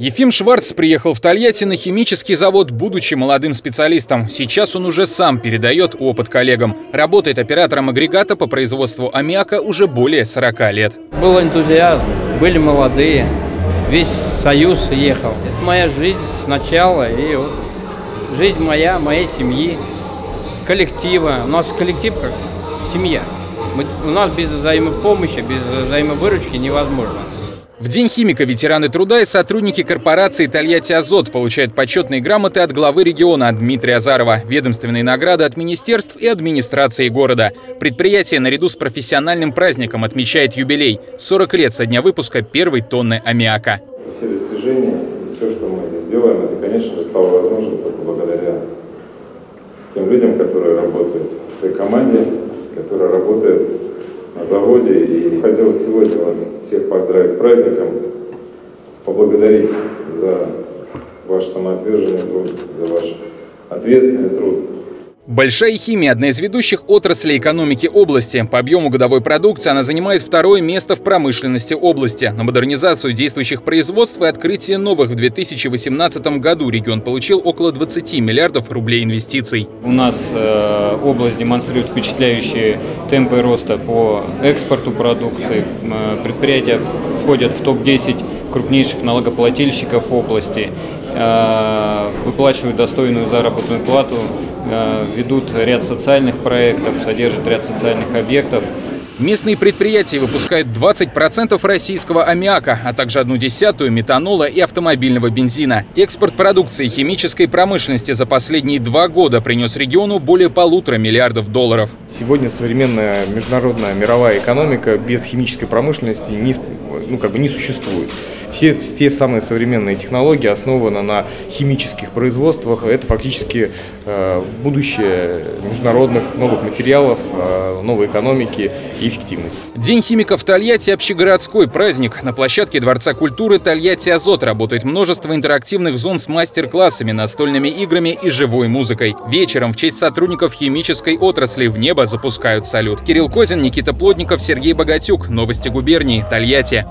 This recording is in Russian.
Ефим Шварц приехал в Тольятти на химический завод, будучи молодым специалистом. Сейчас он уже сам передает опыт коллегам. Работает оператором агрегата по производству аммиака уже более 40 лет. Был энтузиазм, были молодые, весь союз ехал. Это моя жизнь сначала, и вот жизнь моя, моей семьи, коллектива. У нас коллектив как семья. У нас без взаимопомощи, без взаимовыручки невозможно. В День химика ветераны труда и сотрудники корпорации «Тольятти Азот» получают почетные грамоты от главы региона Дмитрия Азарова, ведомственные награды от министерств и администрации города. Предприятие наряду с профессиональным праздником отмечает юбилей – 40 лет со дня выпуска первой тонны аммиака. Все достижения, все, что мы здесь делаем, это, конечно же, стало возможным только благодаря тем людям, которые работают, той команде, которая работает на заводе. И хотел сегодня вас всех поздравить с праздником, поблагодарить за ваш самоотверженный труд, за ваш ответственный труд. Большая химия – одна из ведущих отраслей экономики области. По объему годовой продукции она занимает второе место в промышленности области. На модернизацию действующих производств и открытие новых в 2018 году регион получил около 20 миллиардов рублей инвестиций. У нас область демонстрирует впечатляющие темпы роста по экспорту продукции. Предприятия входят в топ-10 крупнейших налогоплательщиков области, выплачивают достойную заработную плату, ведут ряд социальных проектов, содержат ряд социальных объектов. Местные предприятия выпускают 20% российского аммиака, а также 0,1 метанола и автомобильного бензина. Экспорт продукции химической промышленности за последние 2 года принес региону более $1,5 миллиардов. Сегодня современная международная мировая экономика без химической промышленности не существует. Все самые современные технологии основаны на химических производствах. Это фактически будущее международных новых материалов, новой экономики и эффективности. День химика в Тольятти – общегородской праздник. На площадке Дворца культуры «Тольятти Азот» работает множество интерактивных зон с мастер-классами, настольными играми и живой музыкой. Вечером в честь сотрудников химической отрасли в небо запускают салют. Кирилл Козин, Никита Плодников, Сергей Богатюк. Новости губернии. Тольятти.